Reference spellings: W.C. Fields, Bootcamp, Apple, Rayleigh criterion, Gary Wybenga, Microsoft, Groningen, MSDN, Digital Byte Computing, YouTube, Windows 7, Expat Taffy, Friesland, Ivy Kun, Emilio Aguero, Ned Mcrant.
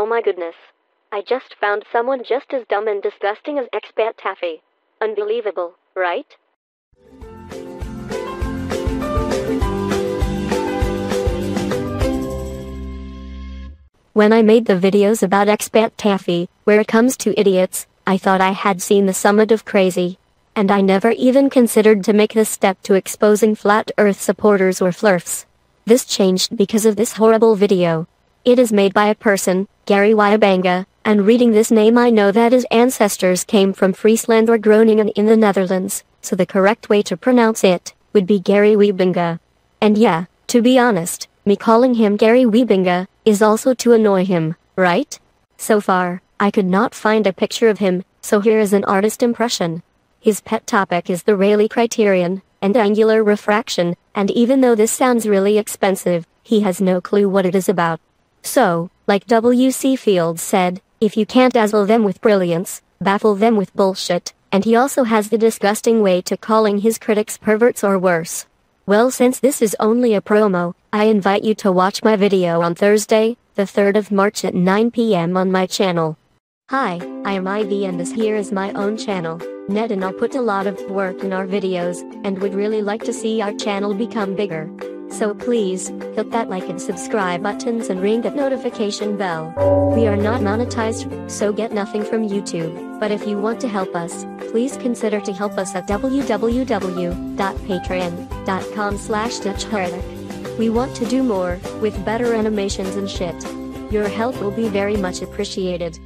Oh my goodness. I just found someone just as dumb and disgusting as Expat Taffy. Unbelievable, right? When I made the videos about Expat Taffy, where it comes to idiots, I thought I had seen the summit of crazy. And I never even considered to make the step to exposing flat earth supporters or flirfs. This changed because of this horrible video. It is made by a person, Gary Wybenga, and reading this name I know that his ancestors came from Friesland or Groningen in the Netherlands, so the correct way to pronounce it would be Gary Wybenga. And yeah, to be honest, me calling him Gary Wybenga is also to annoy him, right? So far, I could not find a picture of him, so here is an artist impression. His pet topic is the Rayleigh criterion and angular refraction, and even though this sounds really expensive, he has no clue what it is about. So, like W.C. Fields said, if you can't dazzle them with brilliance, baffle them with bullshit, and he also has the disgusting way to calling his critics perverts or worse. Well, since this is only a promo, I invite you to watch my video on Thursday, the 3rd of March at 9 PM on my channel. Hi, I am Ivy and this here is my own channel. Ned and I put a lot of work in our videos, and would really like to see our channel become bigger. So please, hit that like and subscribe buttons and ring that notification bell. We are not monetized, so get nothing from YouTube, but if you want to help us, please consider to help us at www.patreon.com/DutchHerdic. We want to do more, with better animations and shit. Your help will be very much appreciated.